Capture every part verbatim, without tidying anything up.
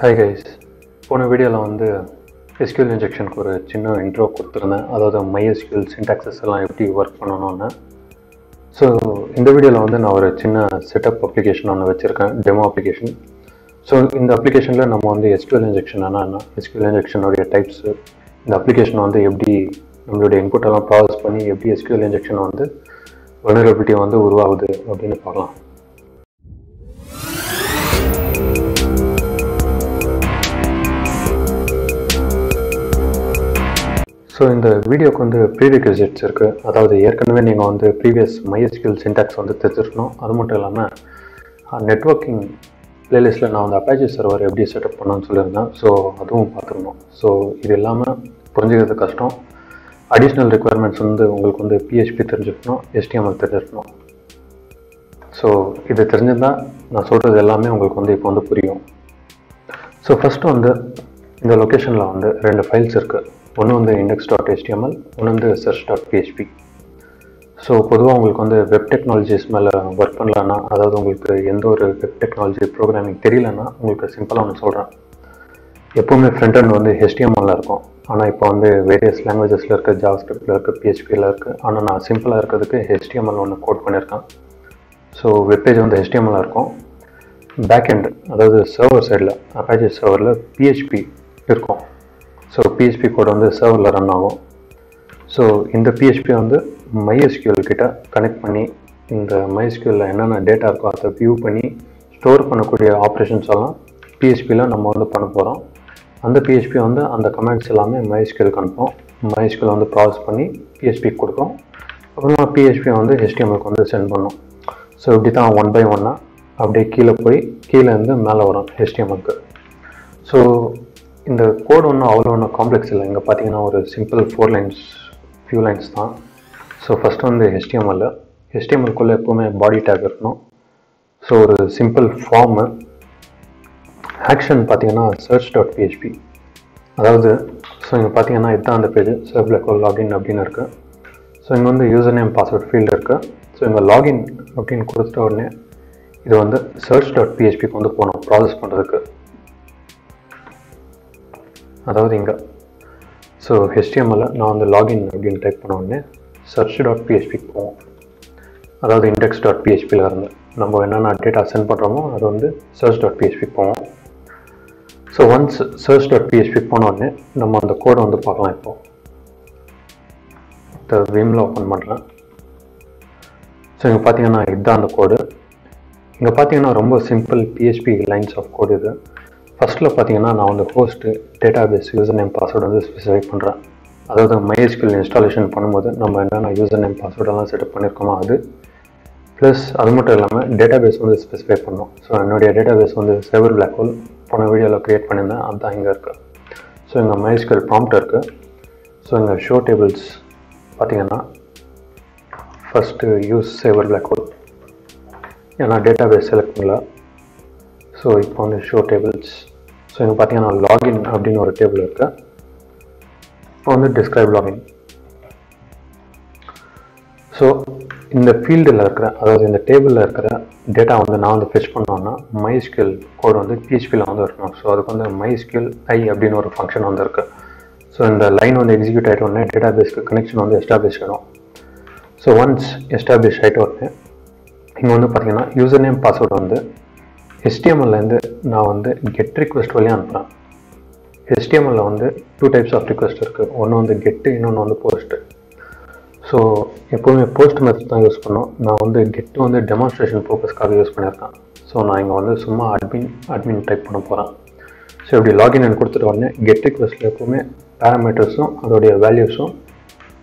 Hi guys, in this video, I have a S Q L injection intro. That's MySQL syntaxes work. So, in this video, I have a setup application, a demo application. So, in this application, we have S Q L injection, S Q L injection types. In this application, we have the input process, S Q L injection vulnerability. So in the video kondu prerequisites irukku adavadhu erkanave neenga on the previous MySQL syntax on the thechirukkom adu mattum illama networking playlist la na on the Apache server eppadi setup pannanu sollirundha so aduvum paathirukkom so idu illama purinjikradhu kashtam additional requirements undu ungalku undu P H P therinjirukkom H T M L therinjirukkom so idu therinjadha na solradhu ellame ungalku undu ipo undu puriyum so first undu in the location la undu rendu files irukku one on the index dot H T M L, one on the search dot P H P. So podhuva ungalku on the web technologies mela work pannalana adhaadu ungalku endha oru web technology programming theriyalana ungalku simple ah nu solran eppovume front end vande H T M L la irukum ana ipo vande various languages la irukka JavaScript la irukka P H P la irukku ana na simple ah irukkadukku H T M L one code pannirkan so web page vande H T M L la irukum back end adhaadu server side la Apache server la P H P irukum. So P H P code on the server la run agum. So in the P H P on the MySQL kita connect panni inda MySQL la enna na data irukku adha view panni store pannakuriya operations alla P H P la nama vandu panna porom. And P H P on the and commands ellame MySQL kanpom. MySQL on the process panni P H P kudukom. Appo P H P on the H T M L ku vandu send pannom. So ipdi thaan one by one apdi keela poi keela irundhu mela varum H T M L ku. So in the code one avlo complex illa inga pathina or simple four lines few lines tha. So first one the html html ku eppovume body tag irukkom so or simple form action pathina search dot P H P adavadhu so inga pathina idha and page Cyber BlackHole login appdina irukku so inga vand username password field irukku so inga login appdin kodutta orne idu vand search dot P H P ku vand ponom process pandradhukku. So H T M L now on the login again type panna search dot P H P po. That is index dot P H P la irundha. Namba enna data send pandromo adu undu search dot P H P po. So once search dot P H P pona odane nama and code vandu paakalam ipo. The vim la open pandran. So inga pathina idha and code. Inga pathina romba simple P H P lines of code idu. First la pathina na on the host database username password and specify pandra adha MySQL installation pannumbodhu nama enna na username password alla set up pannirukoma adu plus adu mattum illama database undu specify pannom so ennoda database undu Cyber BlackHole pona video la create panninda adha inga irukku so inga MySQL prompt irukku so inga show tables pathina first use Cyber BlackHole ena database select pannala. So ipo on the show tables so inga pathina login appdinu oru table irukku ipo on the describe login so in the field la irukra adha in the table la irukra data vandu na vandu fetch pannona MySQL code vandu P H P la vandu irukkom so adukku vandu MySQL I appdinu oru function vandu irukku so in the line vandu execute aita one database ku connection vandu establish aagum so once establish aita one inga vandu pathina username password vandu H T M L la indu na vandu get request valiya anupra H T M L la vandu two types of request irukku one on the get innon on the post so eppovume post method da use pannom na vandu get vandu demonstration purpose kaga use pannirukken so na inga vandu summa admin admin type panna poran so ipdi login nu koduttu varne get request la eppovume parameters um adoda values um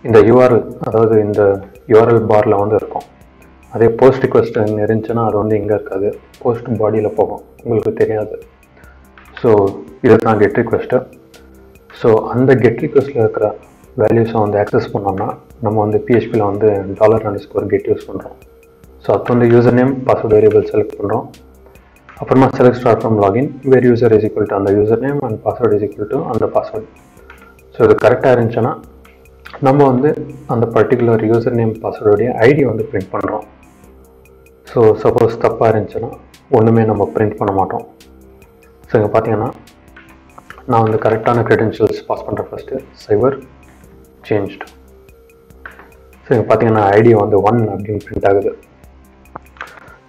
inda U R L adavadhu inda U R L bar la vandu irukum. அதே post request இருந்துச்சுன்னா அது வந்து எங்கே இருக்காது post பாடியில் போகும் உங்களுக்கு தெரியாது ஸோ இதை தான் கெட் ரிக்வெஸ்ட்டு ஸோ அந்த கெட் ரிக்வெஸ்ட்டில் இருக்கிற வேல்யூஸை வந்து ஆக்சஸ் பண்ணோம்னா நம்ம வந்து P H P யில் வந்து dollar underscore get use பண்ணுறோம் ஸோ அப்போ வந்து user name password variable select பண்ணுறோம் அப்புறமா select star from login where user is equal to அந்த user name and password is equal to அந்த பாஸ்வேர்ட் ஸோ இது கரெக்டாக இருந்துச்சுன்னா நம்ம வந்து அந்த பர்டிகுலர் யூசர் நேம் பாஸ்வேர்டுடைய ஐடி வந்து பிரிண்ட் பண்ணுறோம். ஸோ சப்போஸ் தப்பாக இருந்துச்சுன்னா ஒன்றுமே நம்ம பிரிண்ட் பண்ண மாட்டோம். ஸோ இங்கே பார்த்தீங்கன்னா நான் வந்து கரெக்டான க்ரெடென்ஷியல்ஸ் பாஸ் பண்ணுற ஃபஸ்ட்டு சைவர் சேஞ்ச்டு. ஸோ இங்கே பார்த்தீங்கன்னா ஐடி வந்து ஒன் அப்படின்னு பிரிண்ட் ஆகுது.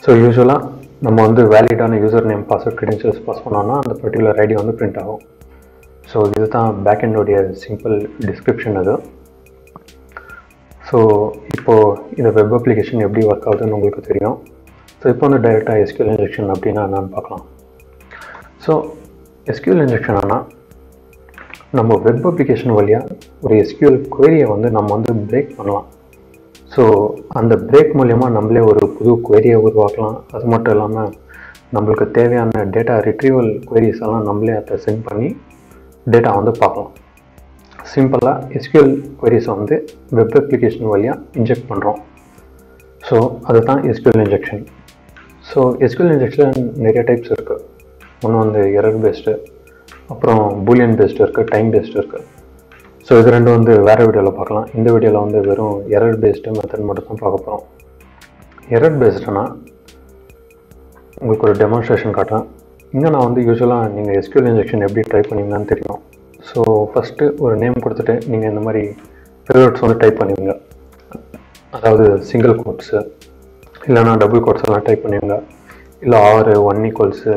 ஸோ யூஸ்வலாக நம்ம வந்து வேலிடான user name password credentials pass பண்ணோன்னா அந்த பர்டிகுலர் ஐடி வந்து பிரிண்ட் ஆகும். ஸோ இதுதான் பேக் எண்டோடைய சிம்பிள் டிஸ்கிரிப்ஷன் அது. ஸோ இப்போது இந்த வெப் அப்ளிகேஷன் எப்படி ஒர்க் ஆகுதுன்னு உங்களுக்கு தெரியும். ஸோ இப்போ வந்து டைரெக்டாக எஸ்கியூஎல் இன்ஜெக்ஷன் அப்படின்னா என்னென்னு பார்க்கலாம். ஸோ எஸ்கியூஎல் இன்ஜெக்ஷன் ஆனால் நம்ம வெப் அப்ளிகேஷன் வழியாக ஒரு எஸ்கியூஎல் குவரியை வந்து நம்ம வந்து பிரேக் பண்ணலாம். ஸோ அந்த பிரேக் மூலயமா நம்மளே ஒரு புது குவரியை உருவாக்கலாம். அது மட்டும் இல்லாமல் நம்மளுக்கு தேவையான டேட்டா ரிட்ரீவல் குவரிஸ் எல்லாம் நம்மளே அதை சென்ட் பண்ணி டேட்டா வந்து பார்க்கலாம். சிம்பிளாக எஸ்கியூஎல் குவரிஸை வந்து வெப் அப்ளிகேஷன் வழியாக இன்ஜெக்ட் பண்ணுறோம். ஸோ அதுதான் SQL injection. So SQL injection நிறைய டைப்ஸ் இருக்குது. ஒன்று வந்து எரர் பேஸ்டு, அப்புறம் பூலியன் பேஸ்டு இருக்குது, டைம் பேஸ்டு இருக்குது. ஸோ இது ரெண்டு வந்து வேறு வீடியோவில் பார்க்கலாம். இந்த வீடியோவில் வந்து வெறும் எரர் பேஸ்டு மெத்தட் மட்டும் தான் பார்க்க போகிறோம். எரர் பேஸ்டுனா உங்களுக்கு ஒரு டெமான்ஸ்ட்ரேஷன் காட்டுறேன். இங்கே நான் வந்து யூஸ்வலாக நீங்கள் எஸ்கியூஎல் இன்ஜெக்ஷன் எப்படி ட்ரை பண்ணிங்கன்னு தெரியும். ஸோ ஃபஸ்ட்டு ஒரு நேம் கொடுத்துட்டு நீங்கள் இந்த மாதிரி பிவட்ஸ் வந்து டைப் பண்ணுவீங்க. அதாவது சிங்கிள் கோட்ஸு இல்லைனா டபுள் கோட்ஸ் எல்லாம் டைப் பண்ணுவீங்க. இல்லை ஆறு ஒன் ஈக்குவல்ஸு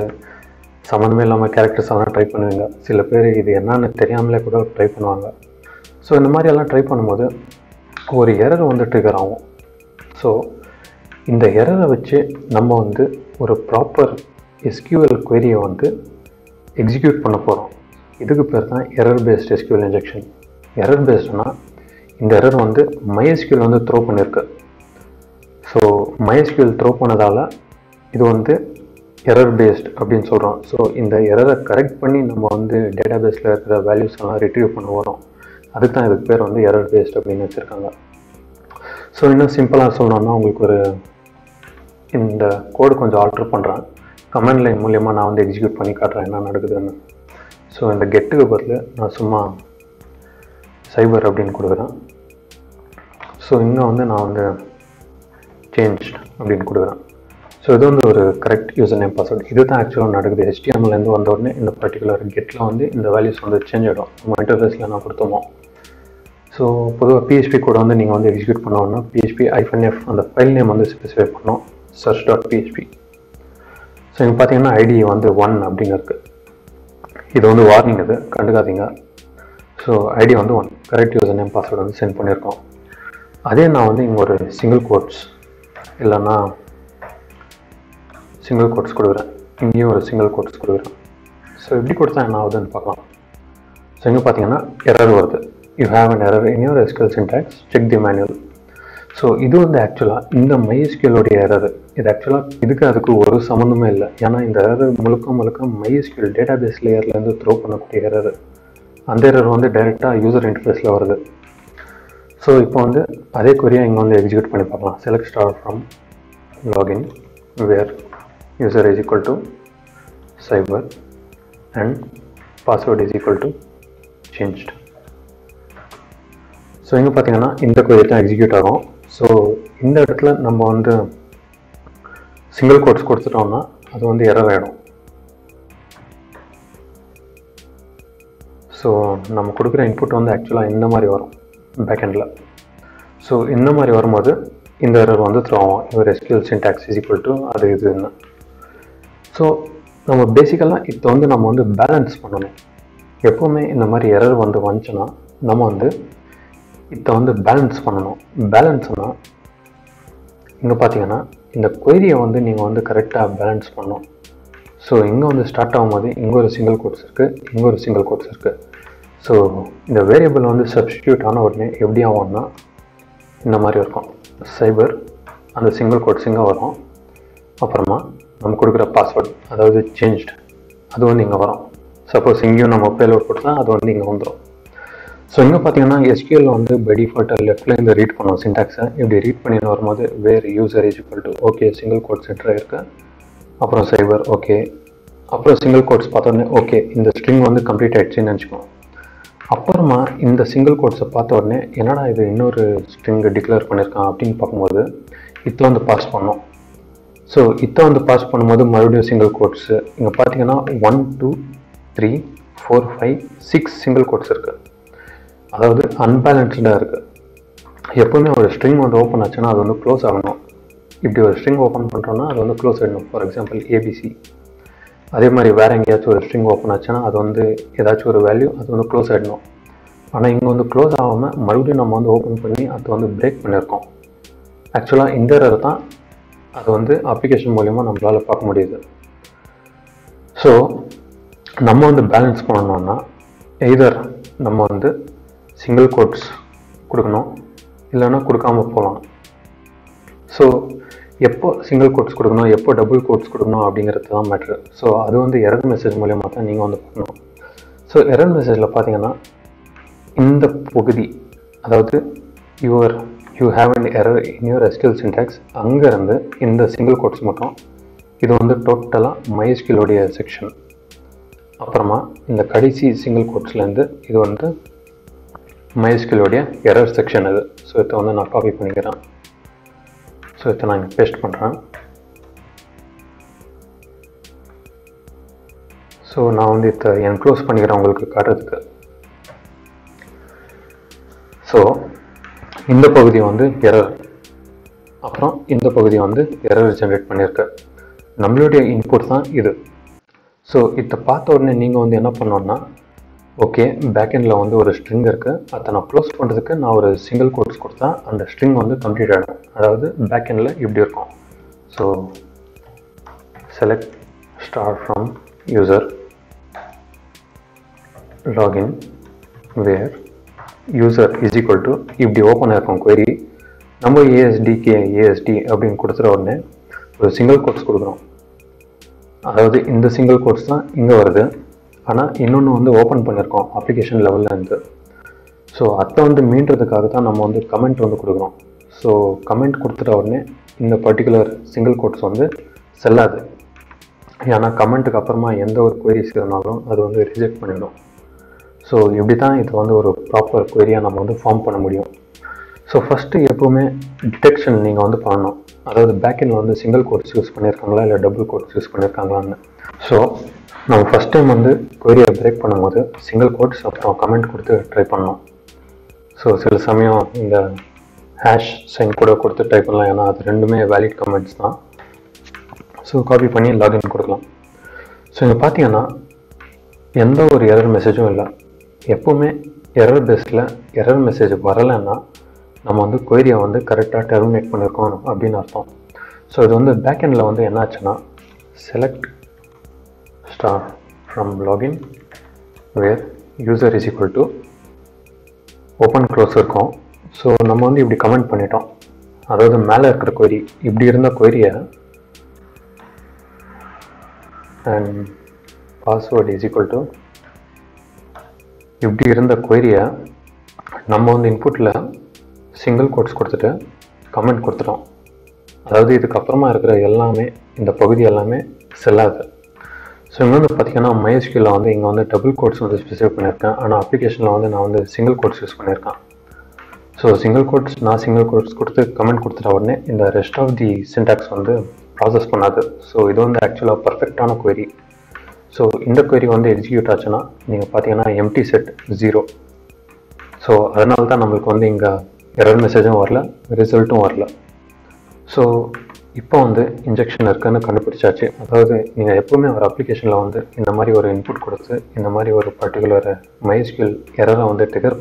சம்மந்தமே இல்லாமல் கேரக்டர்ஸ் எல்லாம் டைப் பண்ணுவீங்க. சில பேர் இது என்னென்னு தெரியாமலே கூட ட்ரை பண்ணுவாங்க. ஸோ இந்த மாதிரி எல்லாம் ட்ரை பண்ணும்போது ஒரு எரர் வந்து ட்ரிகர் ஆகும். ஸோ இந்த எரரை வச்சு நம்ம வந்து ஒரு ப்ராப்பர் எஸ்கியூஎல் குவரியை வந்து எக்ஸிக்யூட் பண்ண போகிறோம். இதுக்கு பேர் தான் error based SQL injection. Error பேஸ்டுனா இந்த எரர் வந்து மைஎஸ்கியூஎல் வந்து த்ரோ பண்ணியிருக்கு. ஸோ மைஎஸ்கியூஎல் த்ரோ பண்ணதால் இது வந்து எரர் பேஸ்ட் அப்படின்னு சொல்கிறோம். ஸோ இந்த எரரை கரெக்ட் பண்ணி நம்ம வந்து டேட்டா பேஸில் இருக்கிற வேல்யூஸ் எல்லாம் ரிட்ரீவ் பண்ண வரோம். அதுக்கு தான் இதுக்கு பேர் வந்து எரர் பேஸ்ட் அப்படின்னு வச்சுருக்காங்க. ஸோ இன்னும் சிம்பிளாக சொல்லணும்னா உங்களுக்கு ஒரு இந்த கோடு கொஞ்சம் ஆல்ட்ரு பண்ணுறேன். கமெண்ட் லைன் மூலயமா நான் வந்து எக்ஸிக்யூட் பண்ணி காட்டுறேன் என்ன நடக்குதுன்னு. ஸோ இந்த கெட்டுக்கு பதில் நான் சும்மா சைபர் அப்படின்னு கொடுக்குறேன். ஸோ இன்னும் வந்து நான் வந்து சேஞ்ச் அப்படின்னு கொடுக்குறேன். ஸோ இது வந்து ஒரு கரெக்ட் யூசர் நேம் பாஸ்வேர்டு. இது தான் ஆக்சுவலாக நடக்குது. ஹெச்டிஎம்எல்லேருந்து வந்த உடனே இந்த பர்டிகுலர் கெட்டில் வந்து இந்த வேல்யூஸ் வந்து சேஞ்ச் ஆகிடும். நம்ம இன்டர்ஃபேஸில் நான் கொடுத்தோமோ. ஸோ பொதுவாக பிஹெச்பி கூட வந்து நீங்கள் வந்து எக்ஸிக்யூட் பண்ணோன்னா பிஹெச்பி ஐஃபன் எஃப் அந்த ஃபைல் நேம் வந்து ஸ்பெசிஃபை பண்ணோம். Search dot PHP. ஸோ இங்கே பார்த்தீங்கன்னா ஐடி வந்து ஒன் அப்படின்னு இருக்குது. இது வந்து வார்னிங், இது கண்டுக்காதீங்க. ஸோ ஐடி வந்து one correct user name password வந்து சென்ட் பண்ணியிருக்கோம். அதே நான் வந்து இங்கே ஒரு சிங்கிள் கோட்ஸ் இல்லைன்னா சிங்கிள் கோட்ஸ் கொடுக்குறேன். இங்கேயும் ஒரு சிங்கிள் கோட்ஸ் கொடுக்குறேன். ஸோ இப்படி கொடுத்தா என்ன ஆகுதுன்னு பார்க்கலாம். ஸோ இங்கே பார்த்தீங்கன்னா எரர் வருது. You have an error in your SQL syntax, check the manual. So இது வந்து ஆக்சுவலாக இந்த மைஎஸ்கியூஎலோடைய எரர். இது ஆக்சுவலாக இதுக்கு அதுக்கு ஒரு சம்மந்தமே இல்லை. ஏன்னா இந்த எரர் முழுக்க முழுக்க மைஎஸ்கியூஎல் டேட்டா பேஸ் லேயர்லேருந்து த்ரோ பண்ணக்கூடிய எரர். அந்த எரர் வந்து டைரெக்டாக யூசர் இன்டர்ஃபேஸில் வருது. ஸோ இப்போ வந்து அதே குவரியாக இங்கே வந்து எக்ஸிக்யூட் பண்ணி பார்க்கலாம். Select star from login where user is equal to cyber and password is equal to changed. So இங்கே பார்த்தீங்கன்னா இந்த குவரி தான் எக்ஸிக்யூட் ஆகும். ஸோ இந்த இடத்துல நம்ம வந்து சிங்கிள் கோட்ஸ் கொடுத்துட்டோம்னா அது வந்து எரர் ஆகிடும். ஸோ நம்ம கொடுக்குற இன்புட் வந்து ஆக்சுவலாக இந்த மாதிரி வரும் பேக்கெண்டில். ஸோ இந்த மாதிரி வரும்போது இந்த எரர் வந்து த்ரோ ஆகும். இவர் SQL syntax is equal to அது இதுன்னு. ஸோ நம்ம பேசிக்கலாக இப்போ வந்து நம்ம வந்து பேலன்ஸ் பண்ணணும். எப்போவுமே இந்த மாதிரி எரர் வந்து வந்துச்சுன்னா நம்ம வந்து இதை வந்து பேலன்ஸ் பண்ணணும். பேலன்ஸ்னால் இங்கே பார்த்தீங்கன்னா இந்த குவரியை வந்து நீங்கள் வந்து கரெக்டாக பேலன்ஸ் பண்ணணும். ஸோ இங்கே வந்து ஸ்டார்ட் ஆகும்போது இங்கே ஒரு சிங்கிள் கோட்ஸ் இருக்குது, இங்கே ஒரு சிங்கிள் கோட்ஸ் இருக்குது. ஸோ இந்த வேரியபிள் வந்து சப்ஸ்டியூட் ஆன உடனே எப்படி ஆகும்னா இந்த மாதிரி இருக்கும். சைபர் அந்த சிங்கிள் கோட்ஸ் இங்கே வரும். அப்புறமா நம்ம கொடுக்குற பாஸ்வேர்டு அதாவது சேஞ்ச்டு அது வந்து இங்கே வரும். சப்போஸ் இங்கேயும் நம்ம பேலோட் கொடுத்தா அது வந்து இங்கே வந்துடும். ஸோ இங்கே பார்த்தீங்கன்னா எஸ்கியூஎல் வந்து பை டிஃபால்ட் லெஃப்டில் இந்த ரீட் பண்ணுவோம் சின்டாக்ஸை. இப்படி ரீட் பண்ணிட்டு வரும்போது where user is equal to okay single quotes என்ட்ரு இருக்குது. அப்புறம் சைபர் ஓகே. அப்புறம் சிங்கிள் கோட்ஸ் பார்த்தோன்னே ஓகே இந்த ஸ்ட்ரிங் வந்து கம்ப்ளீட் ஆகிடுச்சின்னு நினச்சிக்கோம். அப்புறமா இந்த சிங்கிள் கோட்ஸை பார்த்த உடனே என்னடா இது இன்னொரு ஸ்ட்ரிங் டிக்ளேர் பண்ணியிருக்கான் அப்படின்னு பார்க்கும்போது இதில் வந்து பாஸ் பண்ணோம். So, this is the pass the single quotes. You can one, two, three, four, five, six single quotes. That is unbalanced. If you open a string, open it and close it. If you open a string, open it close it. For example, A B C. If you open a string, open it and value and close it. But if you close it, open it and break it. Actually, in the that is the application volume. So, we balance either single quotes or not. So, single quotes or double quotes matter. So, that is the error message. So, error message in the your you have an error in your S Q L syntax. Anger in the single quotes matom. This is the total MySQL O D I section. Apparama in the kadisi single quotes la irundhu idu vandu MySQL O D I error section idu. So idu vandu na copy pannikuren. So idu na paste pandren. So na vandu idu enclose pannikuren ungalku kaatradhukku. So in the pagudi on the error. Apra in the pagudi on the error generate panirka. Namludia inputs either. So if the path or ning on the anapanona, okay, backend la on the string erka, athana close pandaka, now single quotes kurta, and a string on the completed. Another backend la ibdirko. So select star from user login where user is equal to if the open app query number asdk asd அப்படிን கொடுத்துற உடனே ஒரு single quotes கொடுக்கிறோம். அதாவது இந்த single quotes தான் இங்க வருது. ஆனா இன்னொன்னு வந்து ஓபன் பண்ணிருக்கோம் அப்ளிகேஷன் லெவல்ல இருந்து. சோ அத வந்து மீன்றதுக்காக தான் நம்ம வந்து கமெண்ட் வந்து கொடுக்கிறோம். சோ கமெண்ட் கொடுத்துற உடனே இந்த பர்టిక్యులர் single quotes வந்து செல்லாது. ஏனா கமெண்ட்க்கு அப்புறமா எந்த ஒரு queries இருந்தாலும் அது வந்து ரிஜெக்ட் பண்ணிடும். So, this is a proper query we form. So, first, you can detection. That is, backend is single quotes use or double quotes use. So, we first time query break single quotes or comment try. So, if you the hash sign type, type valid comments. So, copy and login. So, you can see there is no error message. If we have error based error message, we will query correctly terminate the. So, in the backend, select star from login where user is equal to open closer. So, we will comment on it. That is the malware query. If we have a query and password is equal to if we have a query, we will input single quotes and comment. That is the so, we have MySQL double quotes specified and application we single quotes. So, single quotes and single quotes comment in the rest of the syntax process. So, this is actually a perfect query. So, in the query on the execute, you can see empty set zero. So, that's why we have error message and result. So, now there is injection. That is, you have an application input in a particular MySQL error trigger.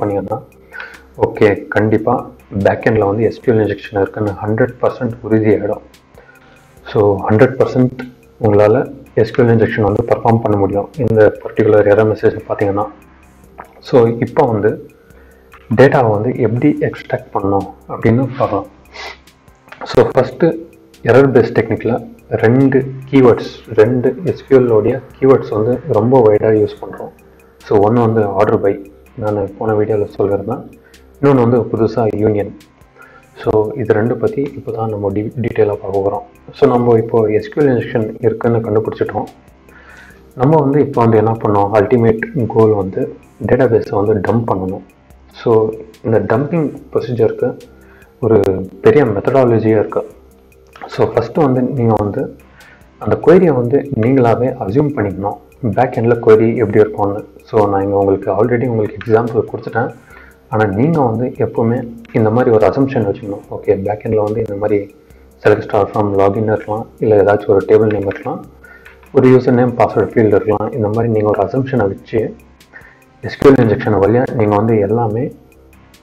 Okay, Kandipa backend is S Q L injection one hundred percent. So, one hundred percent S Q L injection on the perform in the particular error message. So now on the data on the F D extract pannu. So first error based technique la rendu keywords rendu S Q L odia keywords on the romba wide use panrom. So one on the order by naan pona video la solradha innonu on the pudusa union. So idu rendu pathi ipo dhaan namu detail ah paakaporam. So namu ipo S Q L injection irukana kandupidichitom. Namu vandu ipo vandu enna pannom ultimate goal vandu database vandu dump pannom. So in the dumping procedure ku oru periya methodology ah irukku. So first வந்து நீங்கள் வந்து அந்த குவரியை வந்து நீங்களாகவே assume பண்ணிக்கணும், back எண்டில் குவரி எப்படி இருக்கும்னு. ஸோ நான் இங்கே உங்களுக்கு ஆல்ரெடி உங்களுக்கு எக்ஸாம்பிள் கொடுத்துட்டேன். ஆனால் நீங்கள் வந்து எப்போவுமே இந்த மாதிரி ஒரு அசம்ஷன் வச்சுக்கணும். ஓகே, பேக் எண்டில் வந்து இந்த மாதிரி செலக்ட் ஸ்டார் ஃப்ரம் லாகின் இருக்கலாம், இல்லை ஏதாச்சும் ஒரு டேபிள் நேம் இருக்கலாம், ஒரு யூசர் நேம் பாஸ்வேர்டு ஃபீல்டு இருக்கலாம். இந்த மாதிரி நீங்கள் ஒரு அசம்ஷனை வச்சு எஸ்கியூஎல் இன்ஜெக்ஷன் வழியாக நீங்கள் வந்து எல்லாமே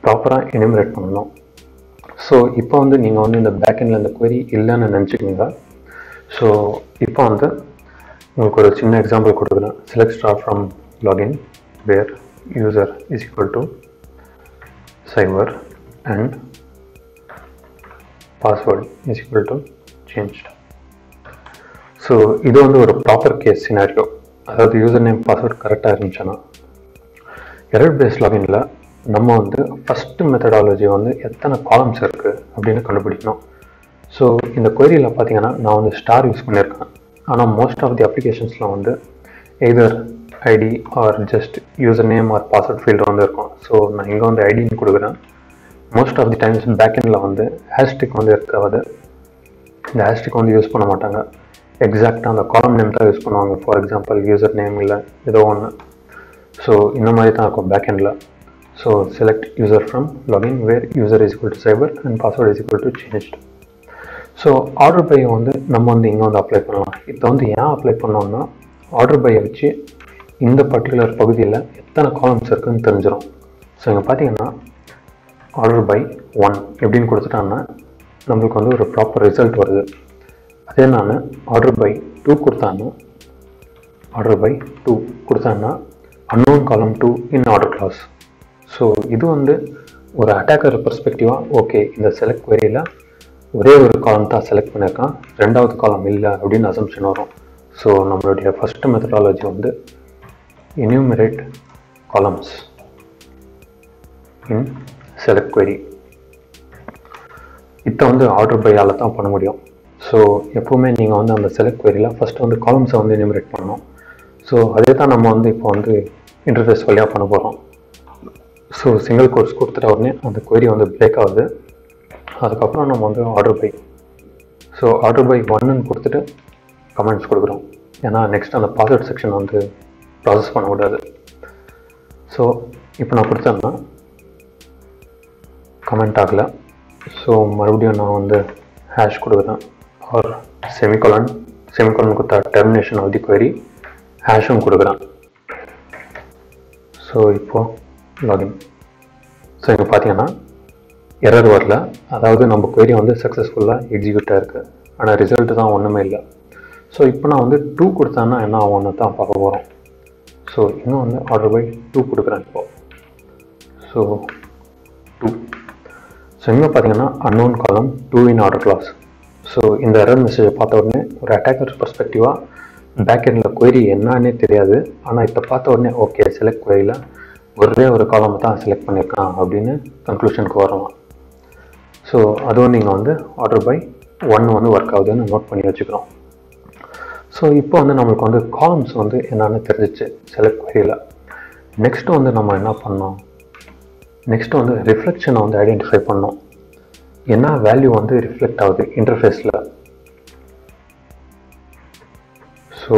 ப்ராப்பராக எனிமரேட் பண்ணணும். ஸோ இப்போ வந்து நீங்கள் வந்து இந்த பேக் எண்டில் இந்த குவரி இல்லைன்னு நினச்சிக்கிங்க. ஸோ இப்போ வந்து உங்களுக்கு ஒரு சின்ன எக்ஸாம்பிள் கொடுக்குறேன். Select star from login where user is equal to cyber and password is equal to change. So இது வந்து ஒரு ப்ராப்பர் கேஸ் சினாரியோ. அதாவது யூசர் நேம் பாஸ்வேர்டு கரெக்டாக இருந்துச்சுன்னா, எரர் பேஸ் லாகினில் நம்ம வந்து ஃபஸ்ட்டு மெத்தடாலஜி வந்து எத்தனை காலம்ஸ் இருக்குது அப்படின்னு கண்டுபிடிக்கணும். ஸோ இந்த குவரியில் பார்த்தீங்கன்னா நான் வந்து ஸ்டார் யூஸ் பண்ணியிருக்கேன். ஆனால் மோஸ்ட் ஆஃப் தி அப்ளிகேஷன்ஸில் வந்து either ID or just user name or password field வந்து இருக்கும். ஸோ நான் இங்கே வந்து ஐடின்னு கொடுக்குறேன். மோஸ்ட் ஆஃப் தி டைம்ஸ் பேக்கெண்டில் வந்து ஹேஷ்டிக் வந்து இருக்காது. இந்த ஹேஷ்டிக் வந்து யூஸ் பண்ண மாட்டாங்க. எக்ஸாக்டாக அந்த காலம் நேம் தான் யூஸ் பண்ணுவாங்க. ஃபார் எக்ஸாம்பிள் யூசர் நேம் இல்லை ஏதோ ஒன்று. ஸோ இந்த மாதிரி தான் இருக்கும் பேக்கெண்டில். So select user from login where user is equal to cyber and password is equal to changed. So order பையை வந்து நம்ம வந்து இங்கே வந்து அப்ளை பண்ணலாம். இப்போ வந்து ஏன் அப்ளை பண்ணோம்னா, ஆர்டர் பையை வச்சு இந்த பர்டிகுலர் பகுதியில் எத்தனை காலம்ஸ் இருக்குதுன்னு தெரிஞ்சிடும். ஸோ இங்கே பார்த்தீங்கன்னா ஆர்டர் பை ஒன் எப்படின்னு கொடுத்துட்டாங்கன்னா நம்மளுக்கு வந்து ஒரு ப்ராப்பர் ரிசல்ட் வருது. அதே நான் ஆர்டர் பை டூ கொடுத்தாங்கன்னா ஆர்டர் பை டூ கொடுத்தாங்கன்னா unknown column two in order clause. So இது வந்து ஒரு அட்டாக்கர் பெர்ஸ்பெக்டிவாக, ஓகே இந்த செலக்ட் குவரியில் ஒரே ஒரு காலம் தான் செலக்ட் பண்ணியிருக்கான், ரெண்டாவது காலம் இல்லை அப்படின்னு அசம்ஷன் வரும். ஸோ நம்மளுடைய ஃபஸ்ட்டு மெத்தடாலஜி வந்து enumerate columns in select query. இதை வந்து ஆர்டர் பையால் தான் பண்ண முடியும். ஸோ எப்போவுமே நீங்கள் வந்து அந்த செலக்ட் குவரியில் ஃபஸ்ட்டு வந்து காலம்ஸை வந்து என்யூமரேட் பண்ணணும். ஸோ அதே தான் நம்ம வந்து இப்போ வந்து இன்டர்ஃபேஸ் வழியாக பண்ண போகிறோம். ஸோ சிங்கிள் கோட்ஸ் கொடுத்துட்ட உடனே அந்த குவரி வந்து பிரேக் ஆகுது. அதுக்கப்புறம் நம்ம வந்து order by so order by ஒன்னு கொடுத்துட்டு கமெண்ட்ஸ் கொடுக்குறோம். ஏன்னா நெக்ஸ்ட் அந்த பாஸ்வேர்ட் செக்ஷன் வந்து ப்ராசஸ் பண்ணக்கூடாது. ஸோ இப்போ நான் கொடுத்தேன்னா கமெண்ட் ஆகலை. ஸோ மறுபடியும் நான் வந்து ஹேஷ் கொடுக்குறேன் ஆர் செமிகோலன் செமிகோலன் கொடுத்தா டெர்மினேஷன் ஆஃப் தி குவரி, ஹேஷும் கொடுக்குறேன். ஸோ இப்போது லாகின். ஸோ இங்கே பார்த்தீங்கன்னா எரர் வரல. அதாவது நம்ம குவரி வந்து சக்ஸஸ்ஃபுல்லாக எக்ஸிக்யூட்டாக இருக்குது, ஆனால் ரிசல்ட்டு தான் ஒன்றுமே இல்லை. ஸோ இப்போ நான் வந்து டூ கொடுத்தேன்னா என்ன ஒன்று தான் பார்க்க போகிறோம். ஸோ இன்னும் வந்து ஆர்டர் பை டூ கொடுக்குறேன் இப்போ. So two. ஸோ இங்கே பார்த்தீங்கன்னா unknown column two in order clause. So இந்த எரர் மெசேஜை பார்த்த உடனே ஒரு அட்டாக்கர் பெர்ஸ்பெக்டிவாக பேக்கெண்டில் குவரி என்னன்னே தெரியாது. ஆனால் இப்போ பார்த்த உடனே ஓகே செலக்ட் குவரியில் ஒரே ஒரு காலம் தான் செலக்ட் பண்ணியிருக்கான் அப்படின்னு கன்க்ளூஷனுக்கு வரலாம். ஸோ அதுவும் நீங்கள் வந்து ஆர்டர் பை ஒன் வந்து ஒர்க் ஆகுதுன்னு நோட் பண்ணி வச்சுக்கிறோம். ஸோ இப்போ வந்து நம்மளுக்கு வந்து காலம்ஸ் வந்து என்னென்னு தெரிஞ்சிச்சு செலக்ட் குவரியில். நெக்ஸ்ட்டு வந்து நம்ம என்ன பண்ணோம், நெக்ஸ்ட்டு வந்து ரிஃப்ளெக்ஷனை வந்து ஐடென்டிஃபை பண்ணோம். என்ன வேல்யூ வந்து ரிஃப்ளெக்ட் ஆகுது இன்டர்ஃபேஸில். ஸோ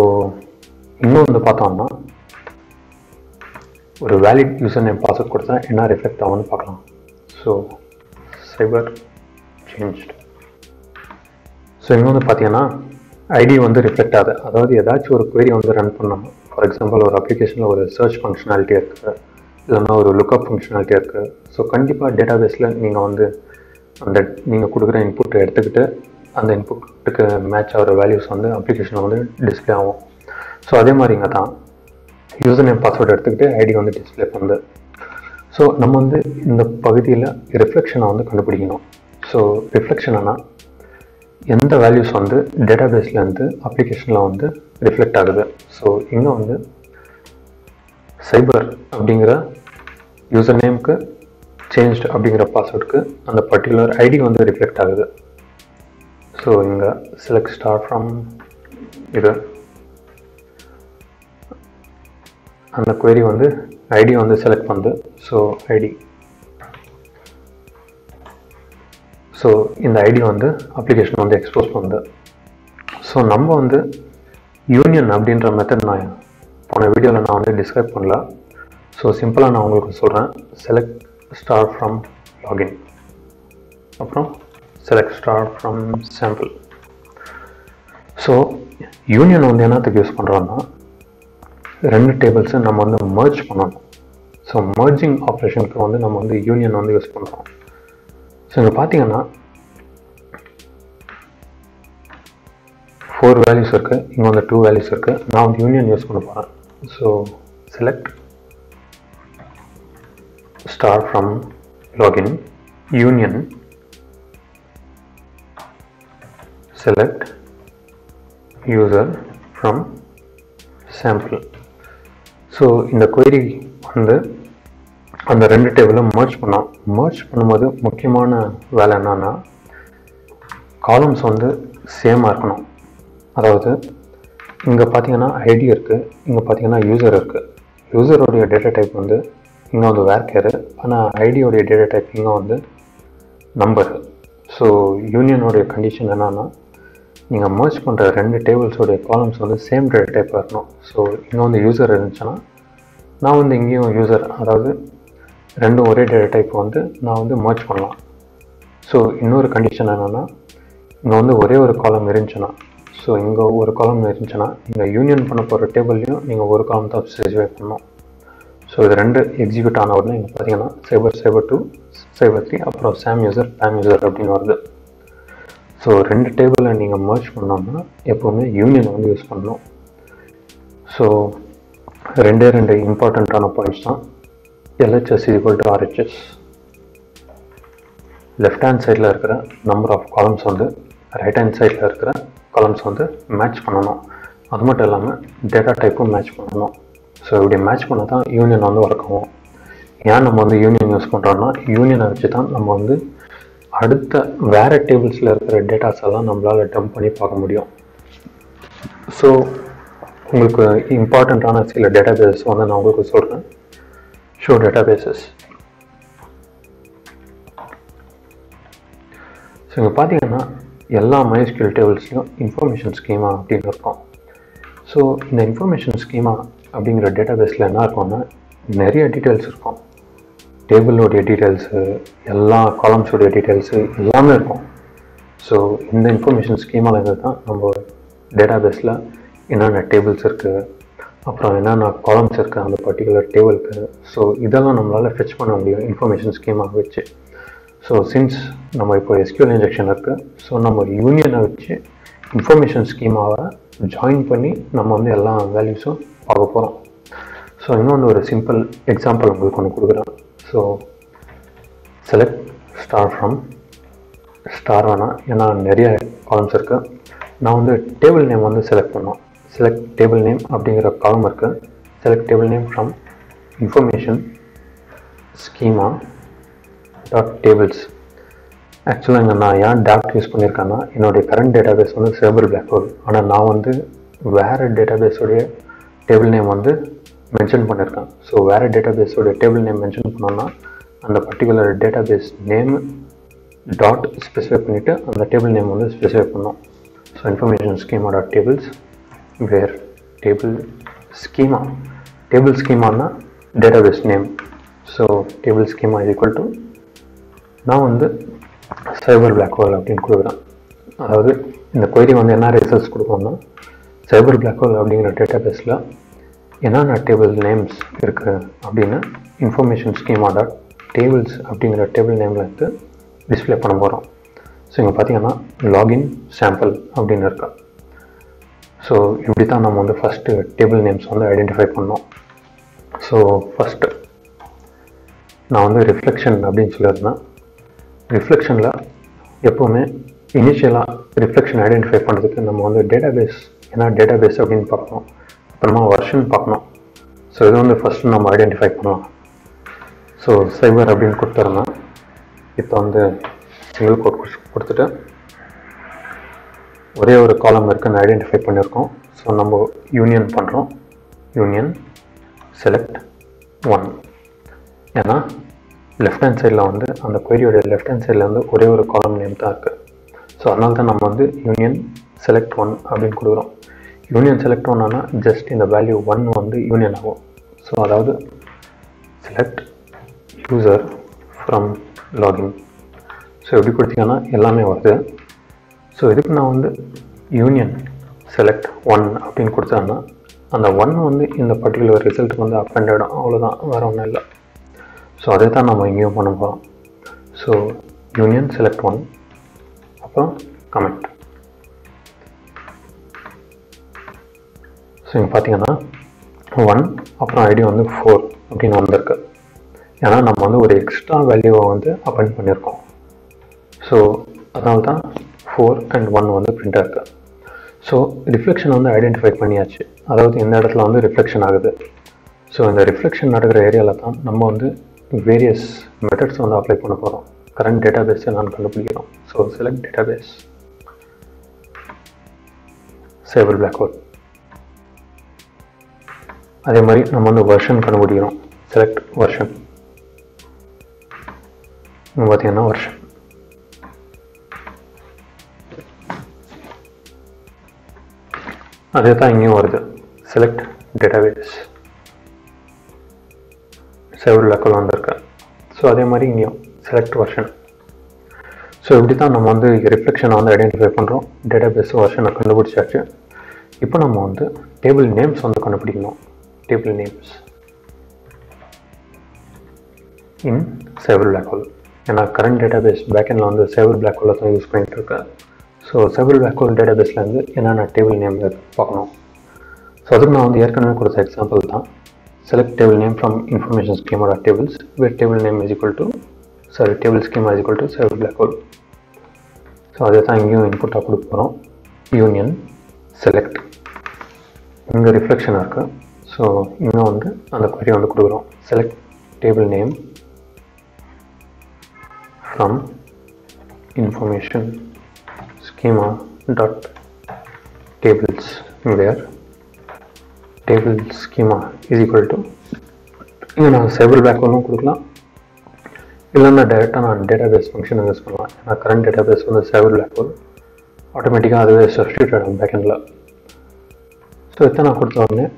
இன்னும் வந்து பார்த்தோம்னா ஒரு வேலிட் யூசர் நேம் பாஸ்வேர்ட் கொடுத்தா என்ன ரிஃப்ளெக்ட் ஆகும்னு பார்க்கலாம். ஸோ சைபர் சேஞ்ச். ஸோ இங்கே வந்து பார்த்தீங்கன்னா ஐடி வந்து ரிஃப்ளெக்ட் ஆகுது. அதாவது ஏதாச்சும் ஒரு குவரி வந்து ரன் பண்ணணும். ஃபார் எக்ஸாம்பிள் ஒரு அப்ளிகேஷனில் ஒரு சர்ச் ஃபங்க்ஷனாலிட்டி இருக்குது, இல்லைன்னா ஒரு லுக்அப் ஃபங்க்ஷனாலிட்டி இருக்குது. ஸோ கண்டிப்பாக டேட்டா பேஸில் நீங்கள் வந்து அந்த நீங்கள் கொடுக்குற இன்புட்டை எடுத்துக்கிட்டு அந்த இன்புட்டுக்கு மேட்ச் ஆகிற வேல்யூஸ் வந்து அப்ளிகேஷனில் வந்து டிஸ்பிளே ஆகும். ஸோ அதே மாதிரி இங்கே தான் யூசர் நேம் பாஸ்வேர்டு எடுத்துக்கிட்டு ஐடி வந்து டிஸ்பிளே பண்ணுது. ஸோ நம்ம வந்து இந்த பகுதியில் ரிஃப்ளெக்ஷனை வந்து கண்டுபிடிக்கணும். ஸோ ரிஃப்ளெக்ஷன்னா எந்த வேல்யூஸ் வந்து டேட்டா பேஸ்லேருந்து அப்ளிகேஷனில் வந்து ரிஃப்ளெக்ட் ஆகுது. ஸோ இங்கே வந்து சைபர் அப்படிங்கிற யூசர் நேமுக்கு சேஞ்ச் அப்படிங்கிற பாஸ்வேர்டுக்கு அந்த பர்டிகுலர் ஐடி வந்து ரிஃப்ளெக்ட் ஆகுது. ஸோ இங்கே செலக்ட் ஸ்டார் ஃப்ரம் இது அந்த குவரி வந்து ஐடி வந்து செலக்ட் பண்ணுது. So ID. So in the I D on the application on the expose on the. So number on the union abdinra method na pona video la na describe panla. So simple na ungalku solran, select star from login. Appo select star from sample. So union on the enadhukku use pandrona rendu tables na namm vandu merge pananum. So merging operation ku vandu namm vandu union vandu use pandrom. So inga pathina four values irukku, inga vandu two values irukku. Na vandu union use pannaporan. So select star from login union, select user from sample. So in the query on the on the render table merge panna merge பண்ணும்போது முக்கியமான வேலை என்னன்னா columns வந்து same ஆ இருக்கணும். அதாவது இங்க பாத்தீங்கன்னா id இருக்கு, இங்க பாத்தீங்கன்னா user இருக்கு. user உடைய டேட்டா டைப் வந்து இங்க வந்து varchar, ஆனா id உடைய டேட்டா டைப் இங்க வந்து number. So union உடைய கண்டிஷன் என்னன்னா you can merge the tables and columns on the same data type. So, you know the user now the user random data type on the now the merge. So, in our condition, you know column. So, you know column in the union table, you know column. So, the render execute on our name cyber cyber two, cyber three, up sam user, pam user. So, render table and you merge panna union only use panna. So, render and important points na L H S is equal to R H S. Left hand side la number of columns on the right hand side la columns on the match panna. That's why data type match panna. So, if you match panna union on the work. Yeah, we union use panna union archita அடுத்த வேற டேபிள்ஸ்ல இருக்கிற datas எல்லாம் நம்மளால dump பண்ணி பார்க்க முடியும். So உங்களுக்கு இம்பார்ட்டன்ட்டான சில டேட்டாபேஸ் வந்து நான் உங்களுக்கு சொல்றேன். ஷோ டேட்டாபேसेस. சோ இங்க பாத்தீங்கன்னா எல்லா MySQL டேபிள்ஸ்லயும் இன்ஃபர்மேஷன் ஸ்கீமா அப்படின்னு இருக்கும். சோ இந்த இன்ஃபர்மேஷன் ஸ்கீமா அப்படிங்கற டேட்டாபேஸ்ல என்ன இருக்கும்னா நிறைய டீடைல்ஸ் இருக்கும். Table or details, all columns or details, all are. So in the information schema, we have database la inna tables irukku, appo inna columns irukku and particular table. So idella nammala fetch panna mudiyum information schema vechi. So since nama ipo S Q L injection irukku, so nama union vechi information schema va join panni nama vandu all values paaka porom. So innondu or simple example ungalku konnu kudukuren. So select star from star ana ena neriya columns irukku. Now the table name vandu select pannom, select table name abdingra column irukku. Select table name from information schema dot tables. Actually inga na ya dot use pannirukana enoda current database vandu Cyber BlackHole, ana na vandu vera database oda table name vandu mention பண்ணிருக்கேன். So வேற database ஓட table name mention பண்ணோம்னா அந்த particular database name dot specify பண்ணிட்டு அந்த table name வந்து specify பண்ணோம். So information schema dot tables where table schema table schema னா database name. So table schema is equal to நான் வந்து Cyber BlackHole அப்படின்னு கொடுக்குறேன். அதாவது இந்த query வந்து என்ன results கொடுக்கும்னா Cyber BlackHole அப்படிங்கிற databaseல என்னென்ன table names இருக்கு அப்படினா information schema dot tables அப்படிங்கற table nameல வந்து டிஸ்ப்ளே பண்ண போறோம். சோ இங்க பாத்தீங்கன்னா login sample அப்படின இருக்கு. சோ இப்படி தான் நாம வந்து ஃபர்ஸ்ட் table names வந்து ஐடென்டிஃபை பண்ணோம். சோ ஃபர்ஸ்ட் நான் வந்து reflection அப்படினு சொல்றேன்னா reflectionல எப்பவுமே இனிஷியலா reflection ஐடென்டிஃபை பண்றதுக்கு நம்ம வந்து database என்ன database அப்படினு பார்ப்போம். So version pakna. So this is the first one we identify. So cyber abdin kuttarna. It on the single code kuttata. Ore or column irukku identify pannirkom. So number union pandrom. Union select one. Yana left hand side on the query left hand side on the column name. So another one union select one union select one just in the value one on the union. So allow select user from login. So you put the so if now the union select one and the one on the in the particular result on the appended all of the. So that's what we will do. So union select one, comment. So you can see one, id on the four. Okay, now we have extra value on the append. So that's four and one on the printer. So reflection on the identify panniyaachu. That's inda edathula on the reflection agudhu. So in the reflection area la thaan namma vandu various methods vandu apply panna porom. Current database la naan kandupidikirom. So select database. Cyber BlackHole. Adhe mari namma vandu version kandupidikirom. Select version. Namma pathina version. Adhetha inge varudhu. Select database. Cyber BlackHole vandirukku. So adhe mari inge select version. So ipditha namm vandu reflection on identify pandrom database version ah kandupidichaachu. Ipo namm vandu table names vandu kandupidikkom table names in Cyber BlackHole ena current database backend la vandu Cyber BlackHole la use pannirukka. So Cyber BlackHole database la vandu enana table name la paakanom. So adhu na vandu yerkanave kodutha example dhaan. Select table name from information schema tables where table name is equal to sorry table schema is equal to Cyber BlackHole. So adha ingu input ah kudukurom union select inga reflection irukku. So inga vandu andha query vandu kudukurom select table name from information schema dot tables where table schema is equal to you know Cyber BlackHole no direct on database function in this one. Current database on the Cyber BlackHole automatically is substituted on backend la. So itana kodutha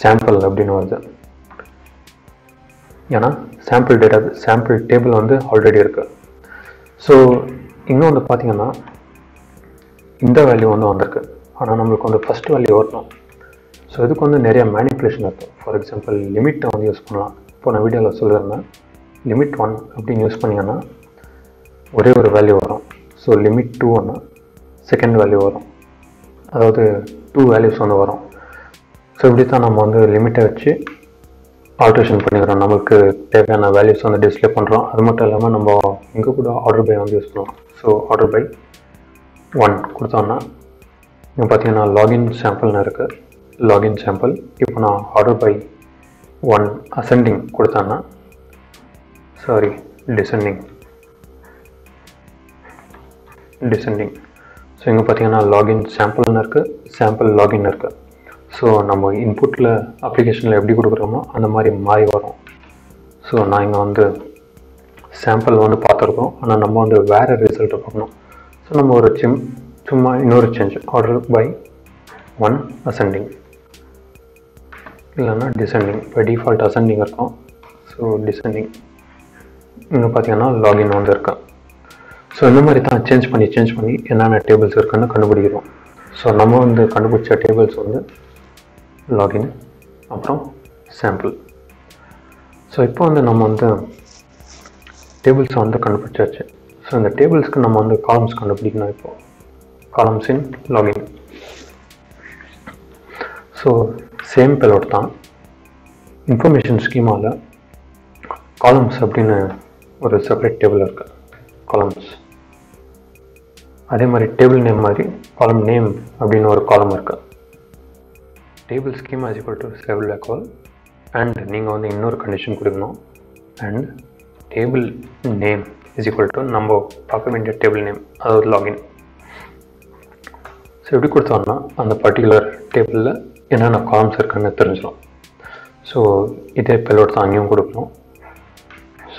sample appdinu varudha yana sample data sample table on the already irukku. So inga undu pathina inda value undu vandirukku ana namakku undu first value varum. So this is a manipulation. For example, limit one use panna. For na video la sollirna limit one appdi use pannina ore or value varum. So limit two na second value varum. Adhaadu two values vandu varum. So ipditha nam vandu limit vechi alteration pannirom namakku thevana values vandu display pandrom. Adu mattum illama nam inga kuda order by vandu use pannom. So order by one kodutana inga pathina login sample na irukku. Login sample if na order by one ascending kodutana sorry descending descending so inga pathina login sample na irukku sample login irukku. So nama input la application la eppadi kudukroma andha mari mari varum. So na inga vandu sample vandu paathirukom ana nama vandu vera result paakanom. So nama oru chim summa inoru change order by one ascending illana descending by default ascending irukum. So descending inga pathina login vandu irukku. So indha mari than change panni change panni enana tables irukana kandupidikirom. So nama vandu kandupidicha tables vandu login appo sample. So ipo vandu nama vandu tables vandu kandupidichaachu. So indha tables ku nama vandu columns kandupidikna ipo columns in login. So same payload thaan information schema la columns appdinu oru separate table irukku columns adhe mari table name mari column name appdinu oru column irukku table schema is equal to Cyber BlackHole and neenga vandu innoru condition kudukanum and table name is equal to number paaka vendiya table name adhu login. So eppadi kuduthona and the particular table la என்னென்ன columns இருக்குன்னு தெரிஞ்சிடும். So இதே payload தான் அங்கேயும் கொடுக்கணும்.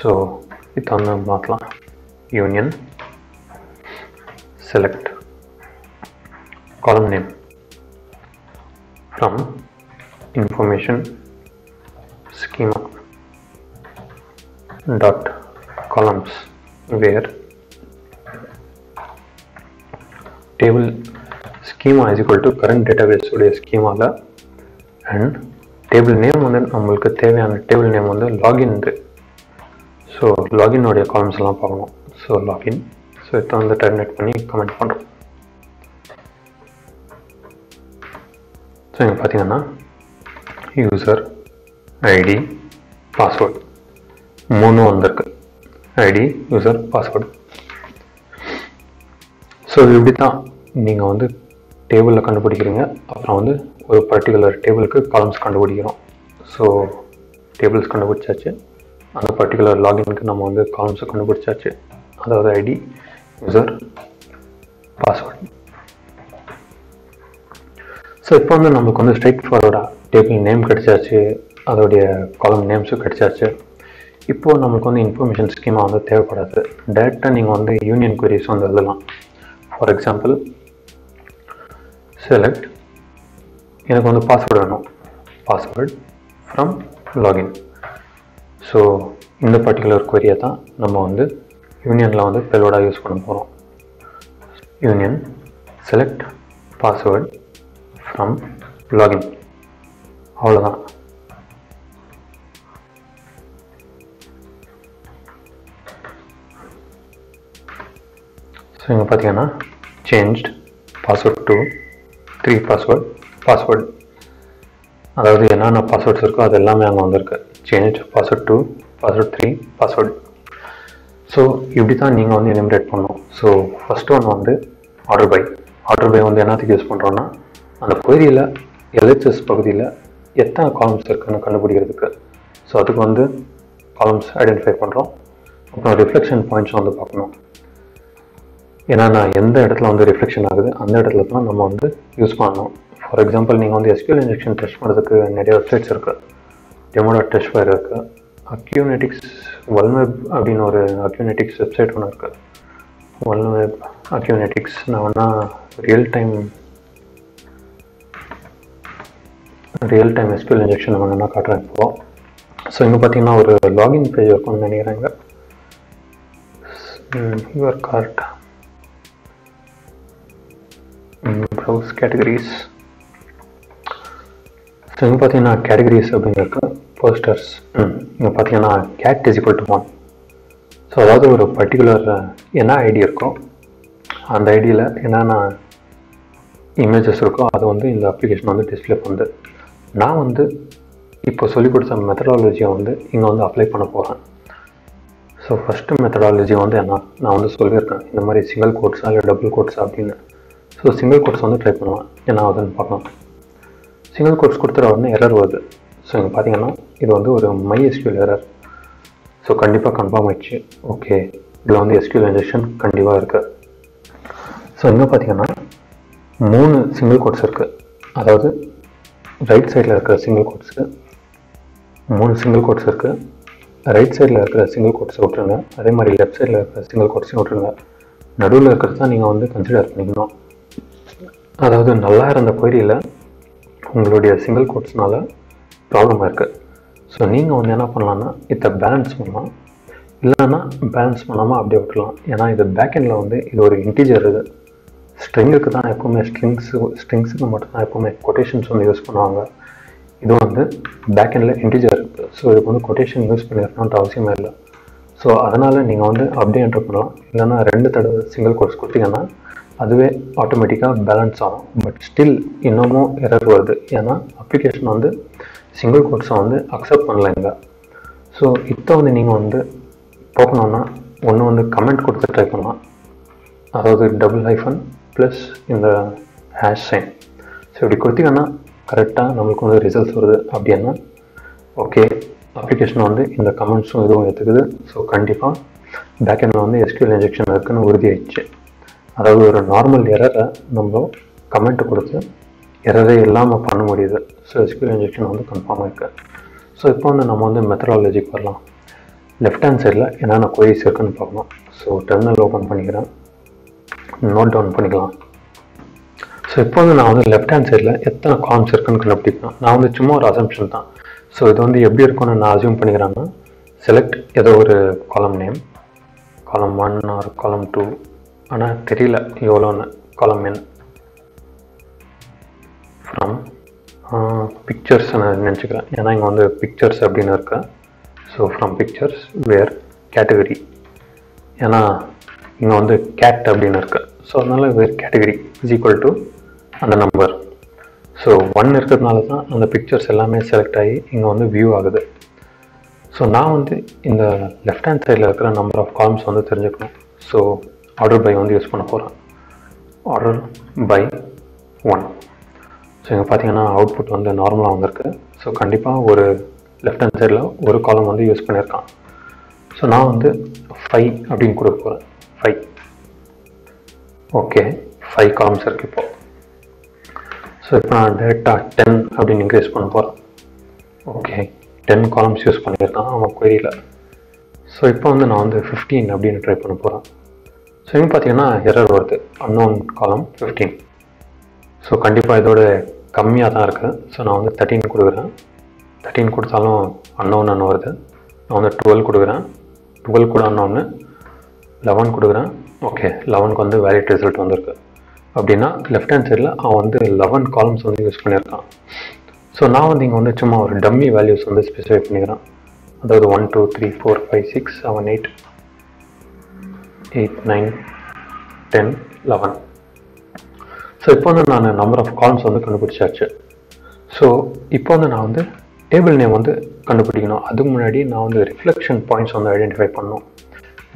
So idanna maatla union, select column name from information schema dot columns, where table schema is equal to current database ude schema la, and table name vandu namalukku theviyana table name vandu login nu, so login ude columns la paakalam. So login, so idu vandu terminate panni comment pandrom. So inga pathina user id password mono vandirukku, id user password. So இப்படி தான் நீங்கள் வந்து டேபிளில் கண்டுபிடிக்கிறீங்க, அப்புறம் வந்து ஒரு particular டேபிளுக்கு columns கண்டுபிடிக்கிறோம். ஸோ டேபிள்ஸ் கண்டுபிடிச்சாச்சு, அந்த பர்டிகுலர் லாகினுக்கு நம்ம வந்து காலம்ஸை கண்டுபிடிச்சாச்சு, அதாவது ஐடி யூசர் பாஸ்வேர்டு. ஸோ இப்போ வந்து நமக்கு வந்து ஸ்ட்ரைட் ஃபார்வர்டாக டேபிள் நேம் கிடச்சாச்சு, அதோடைய காலம் நேம்ஸும் கிடச்சாச்சு. இப்போது நமக்கு வந்து இன்ஃபர்மேஷன் ஸ்கீமாக வந்து தேவைப்படாது, டேரெக்டாக நீங்கள் வந்து யூனியன் குவரிஸ் வந்து எழுதலாம். For example, select எனக்கு வந்து பாஸ்வேர்டு வேணும், பாஸ்வேர்டு ஃப்ரம் லாகின். ஸோ இந்த பர்டிகுலர் குவரியை தான் நம்ம வந்து யூனியனில் வந்து பேலோடாக யூஸ் பண்ண போகிறோம். Union select password from login, அவ்வளோதான். ஸோ இங்கே பார்த்தீங்கன்னா changed password two three password password, அதாவது என்னென்ன பாஸ்வேர்ட்ஸ் இருக்கோ அது எல்லாமே அங்கே வந்திருக்கு. Change password two password three password. So இப்படி தான் நீங்கள் வந்து எலிமினேட் பண்ணணும். ஸோ ஃபஸ்ட் ஒன் வந்து ஆர்டர் பை, ஆர்டர் பை வந்து என்னத்துக்கு யூஸ் பண்ணுறோன்னா அந்த குவரியில் எல்ஹெச்எஸ் பகுதியில் எத்தனை காலம்ஸ் இருக்குதுன்னு கண்டுபிடிக்கிறதுக்கு. ஸோ அதுக்கு வந்து காலம்ஸ் ஐடென்டிஃபை பண்ணுறோம், அப்புறம் ரிஃப்ளெக்ஷன் பாயிண்ட்ஸ் வந்து பார்க்கணும், ஏன்னா நான் எந்த இடத்துல வந்து ரிஃப்ளெக்ஷன் ஆகுது அந்த இடத்துல தான் நம்ம வந்து யூஸ் பண்ணணும். ஃபார் எக்ஸாம்பிள் நீங்கள் வந்து எஸ்கியூஎல் இன்ஜெக்ஷன் டெஸ்ட் பண்ணுறதுக்கு நிறைய வெப்சைட்ஸ் இருக்குது, டெமோடா டெஸ்ட் ஃபயர் இருக்குது, அக்யூனெட்டிக்ஸ் வல்வெப் அப்படின்னு ஒரு அக்யூனெட்டிக்ஸ் வெப்சைட் ஒன்று இருக்குது, வல்வெப் அக்யூனெட்டிக்ஸ். நான் வேணா real time real time SQL injection வேணும்னா காட்டுறேன் இப்போது. ஸோ இங்கே பார்த்தீங்கன்னா ஒரு லாகின் பேஜ் இருக்கும்னு நினைக்கிறேங்க, your card browse categories. So இங்க பார்த்தீங்கன்னா categories அப்படின்னு இருக்கு, posters. இங்கே பார்த்தீங்கன்னா cat is equal to one. So அதாவது ஒரு பர்டிகுலர் என்ன ஐடி இருக்கோ அந்த ஐடியில் என்னென்ன இமேஜஸ் இருக்கோ அது வந்து இந்த அப்ளிகேஷன் வந்து டிஸ்பிளே பண்ணுது. நான் வந்து இப்போ சொல்லிக் கொடுத்த மெத்தடாலஜியை வந்து இங்கே வந்து அப்ளை பண்ண போகிறேன். ஸோ ஃபஸ்ட்டு மெத்தடாலஜி வந்து என்ன நான் வந்து சொல்லியிருக்கேன், இந்த மாதிரி சிங்கிள் கோட்ஸா இல்லை டபுள் கோட்ஸா அப்படின்னு. ஸோ சிங்கிள் கோட்ஸ் வந்து ட்ரை பண்ணுவேன், என்ன ஆகுதுன்னு பார்க்கலாம். சிங்கிள் கோட்ஸ் கொடுத்துற உடனே எரர் வருது. ஸோ இங்கே பார்த்தீங்கன்னா இது வந்து ஒரு மை எஸ்கியூஎல் எரர். ஸோ கண்டிப்பாக கன்ஃபார்ம் ஆயிடுச்சு, ஓகே இதில் வந்து எஸ்கியூஎல் இன்ஜெக்ஷன் கண்டிப்பாக இருக்குது. ஸோ இங்கே பார்த்தீங்கன்னா மூணு சிங்கிள் கோட்ஸ் இருக்குது, அதாவது ரைட் சைடில் இருக்கிற சிங்கிள் கோட்ஸுக்கு மூணு சிங்கிள் கோட்ஸ் இருக்குது. ரைட் சைடில் இருக்கிற சிங்கிள் கோட்ஸை விட்டுருங்க, அதே மாதிரி லெஃப்ட் சைடில் இருக்கிற சிங்கிள் கோட்ஸையும் விட்டுருங்க, நடுவில் இருக்கிறது தான் நீங்கள் வந்து கன்சிடர் பண்ணிக்கணும். அதாவது நல்லா இருந்த குவரியில் உங்களுடைய சிங்கிள் கோட்ஸ்னால ப்ராப்ளமாக இருக்குது. ஸோ நீங்கள் வந்து என்ன பண்ணலான்னா இதை பேலன்ஸ் பண்ணலாம், இல்லைன்னா பேலன்ஸ் பண்ணாமல் அப்படியே விட்டுலாம். ஏன்னா இது பேக்கெண்டில் வந்து இது ஒரு இன்டீஜர், இது ஸ்ட்ரிங்குக்கு தான் எப்போவுமே ஸ்ட்ரிங்ஸு ஸ்ட்ரிங்ஸுக்கு மட்டும்தான் எப்போவுமே கொட்டேஷன்ஸ் வந்து யூஸ் பண்ணுவாங்க. இது வந்து பேக்கெண்டில் இன்டீஜர் இருக்குது, ஸோ இதுக்கு வந்து கொட்டேஷன் யூஸ் பண்ணியிருக்கணுன்ட்டு அவசியமே இல்லை. ஸோ அதனால் நீங்கள் வந்து அப்படியே என்ட்ரு பண்ணலாம், இல்லைன்னா ரெண்டு தடவை சிங்கிள் கோட்ஸ் கொடுத்தீங்கன்னா அதுவே ஆட்டோமேட்டிக்காக பேலன்ஸ் ஆகும். பட் ஸ்டில் இன்னமும் எரர் வருது, ஏன்னா அப்ளிகேஷன் வந்து சிங்கிள் கோட்ஸை வந்து அக்செப்ட் பண்ணலைங்க. ஸோ இதை வந்து நீங்கள் வந்து போகணுன்னா ஒன்று வந்து கமெண்ட் கொடுத்து ட்ரை பண்ணலாம், அதாவது டபுள் ஹைஃபன் ப்ளஸ் இந்த ஹேஷ் சைன். ஸோ இப்படி கொடுத்தீங்கன்னா கரெக்டாக நம்மளுக்கு வந்து ரிசல்ட்ஸ் வருது. அப்படின்னா ஓகே அப்ளிகேஷன் வந்து இந்த கமெண்ட்ஸும் இதுவும் எடுத்துக்குது, ஸோ கண்டிப்பாக பேக்கெண்டில் வந்து எஸ்கியூஎல் இன்ஜெக்ஷன் இருக்குதுன்னு உறுதியாகிடுச்சு. அதாவது ஒரு நார்மல் எரரை நம்ம கமெண்ட் கொடுத்து எரரே இல்லாமல் பண்ண முடியுது. ஸோ எஸ்கியூஎல் இன்ஜெக்ஷன் வந்து கன்ஃபார்மாக இருக்குது. ஸோ இப்போ வந்து நம்ம வந்து மெத்தடாலஜிக்கு வரலாம். left hand side la enana queries irukku nu paakalam. So terminal open panikiren, note down panikalam. So ipo na on the left hand side la ethana columns irukku nu kandupidikalam. Na undu chumma or assumption da. So idu undu eppadi irukku na assume panikiren na select edho or column name, column one or column two ana theriyala evlo na column n from uh, pictures na nenchikra ena inga on the pictures appdina irukka. So from pictures where category ena inga on the cat appdina irukka. So adnala where category is equal to and the number. So one irukadnala da and the pictures ellame select aayi inga on the view agudhu. So now வந்து இந்த left hand சைடில் இருக்கிற number of columns வந்து தெரிஞ்சுக்கணும். So order by வந்து use பண்ண போகிறோம், order by one. So இங்கே பார்த்தீங்கன்னா அவுட்புட் வந்து நார்மலாக வந்திருக்கு. ஸோ கண்டிப்பாக ஒரு லெஃப்ட் ஹேண்ட் சைடில் ஒரு காலம் வந்து யூஸ் பண்ணியிருக்கான். ஸோ நான் வந்து ஃபைவ் அப்படின்னு கொடுக்க போகிறேன், ஃபைவ். ஓகே, ஃபைவ் காலம்ஸ் இருக்குது இப்போது. ஸோ இப்போ நான் டேரெக்டாக டென் அப்படின்னு இன்க்ரீஸ் பண்ண போகிறேன். ஓகே, டென் காலம்ஸ் யூஸ் பண்ணியிருக்கான் அவன் குவரியில். ஸோ இப்போ வந்து நான் வந்து ஃபிஃப்டீன் அப்படின்னு ட்ரை பண்ண போகிறேன். ஸோ இங்கே பார்த்தீங்கன்னா எரர் வருது, அன்னோன் காலம் ஃபிஃப்டீன். ஸோ கண்டிப்பாக இதோட கம்மியாக தான் இருக்குது. ஸோ நான் வந்து தேர்ட்டின் கொடுக்குறேன், தேர்ட்டின் கொடுத்தாலும் அன்னோன் அன்னு வருது. நான் வந்து டுவெல் கொடுக்குறேன், டுவெல் கூட அன்னோன்னு. லெவன் கொடுக்குறேன், ஓகே லெவனுக்கு வந்து வேலிட் ரிசல்ட் வந்திருக்கு. அப்படின்னா லெஃப்ட் ஹேண்ட் சைடில் அவன் வந்து லெவன் காலம்ஸ் வந்து யூஸ் பண்ணியிருக்கான். ஸோ நான் வந்து இங்கே வந்து சும்மா ஒரு டம்மி வேல்யூஸ் வந்து ஸ்பெசிஃபை பண்ணிக்கிறேன். அதாவது one two three four five six seven eight eight nine ten eleven. So இப்போ வந்து நான் நம்பர் ஆஃப் காலம்ஸ் வந்து கண்டுபிடிச்சாச்சு. ஸோ இப்போ வந்து நான் வந்து டேபிள் நேம் வந்து கண்டுபிடிக்கணும். அதுக்கு முன்னாடி நான் வந்து ரிஃப்ளெக்ஷன் பாயிண்ட்ஸ் வந்து ஐடென்டிஃபை பண்ணணும்.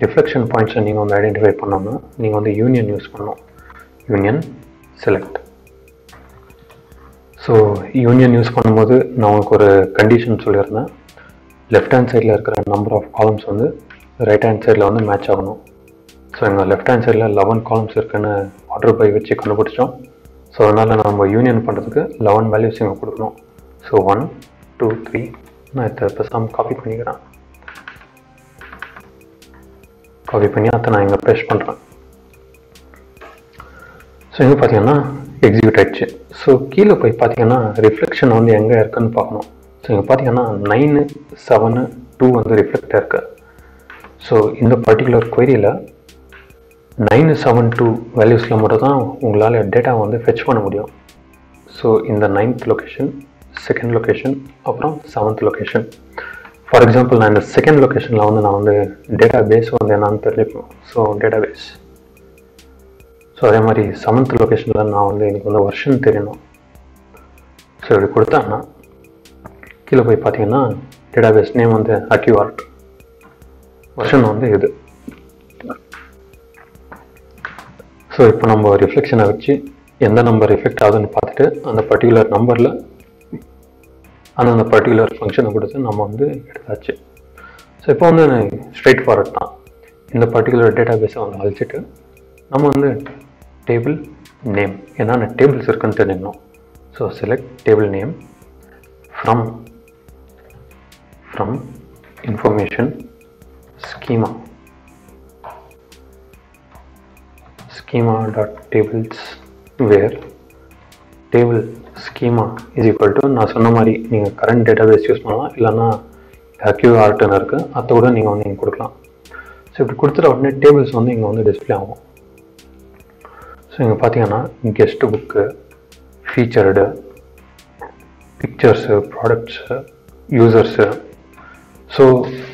ரிஃப்ளெக்ஷன் பாயிண்ட்ஸை நீங்கள் வந்து ஐடென்டிஃபை பண்ணோம்னா நீங்கள் வந்து யூனியன் யூஸ் பண்ணணும், union select. So union use பண்ணும்போது நான் உங்களுக்கு ஒரு கண்டிஷன் சொல்லியிருந்தேன், லெஃப்ட் ஹேண்ட் சைடில் இருக்கிற நம்பர் ஆஃப் காலம்ஸ் வந்து ரைட் ஹேண்ட் சைடில் வந்து மேட்ச் ஆகணும். ஸோ எங்கள் லெஃப்ட் ஹேண்ட் சைடில் லெவன் காலம்ஸ் இருக்குன்னு ஆர்டர் பை வச்சு கண்டுபிடிச்சோம். ஸோ அதனால் நம்ம யூனியன் பண்ணுறதுக்கு லெவன் வேல்யூஸ் இங்கே கொடுக்கணும். ஸோ ஒன் டூ த்ரீ நான் இதை பெருசாக காப்பி பண்ணிக்கிறேன், காப்பி பண்ணி அதை நான் இங்கே ப்ரெஷ் பண்ணுறேன். ஸோ இங்கே பார்த்தீங்கன்னா எக்ஸிக்யூட் ஆகிடுச்சு. ஸோ கீழே போய் பார்த்தீங்கன்னா ரிஃப்ளெக்ஷன் வந்து எங்கே இருக்குதுன்னு பார்க்கணும். ஸோ இங்கே பார்த்தீங்கன்னா நைனு செவனு டூ வந்து ரிஃப்ளெக்டாக இருக்குது. ஸோ இந்த பர்டிகுலர் குவரியில் நைனு செவன் டூ வேல்யூஸில் மட்டும் தான் உங்களால் டேட்டா வந்து ஃபெச் பண்ண முடியும். ஸோ இந்த நைன்த் லொக்கேஷன், செகண்ட் லொக்கேஷன், அப்புறம் செவன்த் லொக்கேஷன். ஃபார் எக்ஸாம்பிள் நான் இந்த செகண்ட் லொக்கேஷனில் வந்து நான் வந்து டேட்டா பேஸ் வந்து என்னான்னு தெரிஞ்சுக்கணும். So data base. ஸோ அதே மாதிரி செவன்த் லொக்கேஷனில் நான் வந்து எனக்கு வந்து வருஷன் தெரியணும். ஸோ இப்படி கொடுத்தாங்கன்னா கீழே போய் பார்த்தீங்கன்னா டேட்டாபேஸ் நேம் வந்து அக்யூஆர்ட், வருஷன் வந்து இது. ஸோ இப்போ நம்ம ரிஃப்ளெக்ஷனை வச்சு எந்த நம்பர் ரிஃப்ளெக்ட் ஆகுதுன்னு பார்த்துட்டு அந்த பர்டிகுலர் நம்பரில் அந்தந்த பர்டிகுலர் ஃபங்க்ஷனை கொடுத்து நம்ம வந்து எடுத்தாச்சு. ஸோ இப்போ வந்து ஸ்ட்ரெயிட் ஃபார்வர்ட் தான். இந்த பர்டிகுலர் டேட்டாபேஸை வந்து அழிச்சிட்டு நம்ம வந்து டேபிள் நேம் என்னென்ன டேபிள்ஸ் இருக்குன்னு தெரிஞ்சுக்கணும். So select table name from from information schema, schema dot tables where table schema is equal to நான் சொன்ன மாதிரி நீங்கள் கரண்ட் டேட்டாபேஸ் யூஸ் பண்ணலாம், இல்லைன்னா அக்யூஆர்ட்னு இருக்குது அதை கூட நீங்கள் வந்து இங்கே கொடுக்கலாம். ஸோ இப்படி கொடுத்துட்ட உடனே டேபிள்ஸ் வந்து இங்கே வந்து டிஸ்பிளே ஆகும். ஸோ இங்கே பார்த்தீங்கன்னா guest book, featured, pictures, products, users. So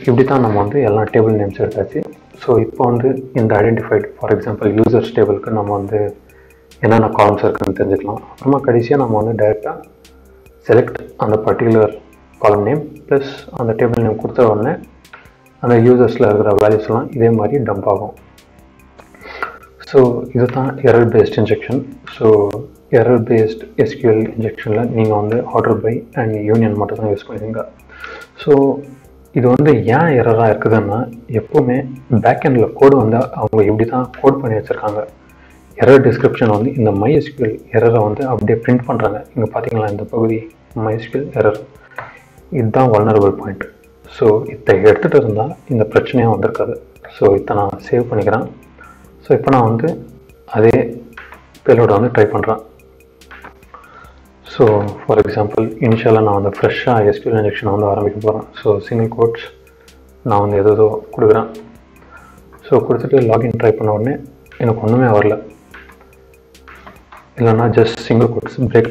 இப்படி தான் நம்ம வந்து எல்லா டேபிள் நேம்ஸ் எடுத்தாச்சு. ஸோ இப்போ வந்து இந்த ஐடென்டிஃபைட் ஃபார் எக்ஸாம்பிள் யூசர்ஸ் டேபிளுக்கு நம்ம வந்து என்னென்ன காலம்ஸ் இருக்குதுன்னு தெரிஞ்சுக்கலாம். அப்புறமா கடைசியாக நம்ம வந்து டைரெக்டாக செலக்ட் அந்த பர்டிகுலர் காலம் நேம் ப்ளஸ் அந்த டேபிள் நேம் கொடுத்த உடனே அந்த யூசர்ஸில் இருக்கிற வேல்யூஸ்லாம் இதே மாதிரி டம்ப் ஆகும். ஸோ இது தான் error based injection. So error based SQL இன்ஜெக்ஷனில் நீங்கள் வந்து ஆர்டர் பை அண்ட் யூனியன் மட்டும் தான் யூஸ் பண்ணுவீங்க. ஸோ இது வந்து ஏன் எரராக இருக்குதுன்னா எப்போவுமே பேக்கெண்டில் கோடு வந்து அவங்க இப்படி தான் கோட் பண்ணி வச்சுருக்காங்க. எரர் டிஸ்கிரிப்ஷன் வந்து இந்த மைஎஸ்கியூஎல் எரரை வந்து அப்படியே பிரிண்ட் பண்ணுறாங்க. இங்கே பார்த்தீங்களா இந்த பகுதி மைஎஸ்கியூஎல் எரர், இதுதான் vulnerable point. So, if I edit it, this is the So, if I save it, so if I try So, for example, initially I have fresh S Q L injection. So, single quotes, I have to So, login try panna just single quotes break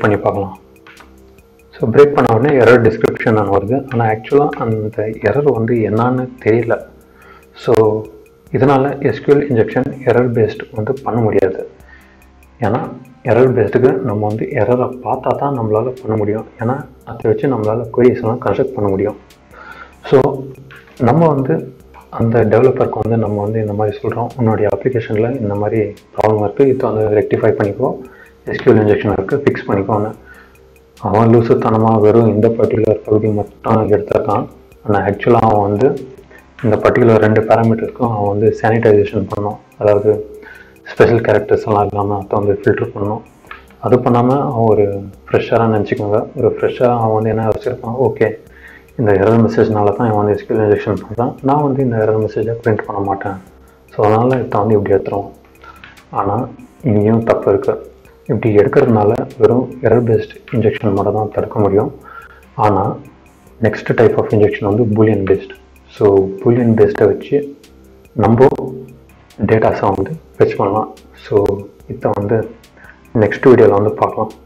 So break panna error description and actually the error is So idanal S Q L injection error based வந்து பண்ண முடியாது. ஏனா error based க்கு நம்ம வந்து error பார்த்தா தான் நம்மளால பண்ண முடியும். ஏனா அதை வச்சு நம்மளால queries எல்லாம் construct பண்ண முடியும். சோ நம்ம வந்து அந்த developer க்கு வந்து நம்ம வந்து இந்த மாதிரி சொல்றோம். உங்களுடைய applicationல இந்த மாதிரி problem இருக்கு. இத வந்து rectify பண்ணிக்கோ. S Q L injection இருக்கு fix பண்ணிக்கோன்னு. அவன் லூசுத்தனமா வெறும் இந்த particular பகுதி மட்டும் எடுத்துட்டான். ஆனா actually அவன் வந்து In the particular two parameters, we sanitization, special characters, filter. That's why we have a fresher. A fresher okay, this error message, I will print S Q L injection. I will print this error message. So, I will print this error message. But this is wrong. Error based injection. Next type of injection is boolean based. So boolean based வச்சு நம்ம datas வந்து fetch பண்ணலாம் so இத வந்து next video ல வந்து பார்க்கலாம்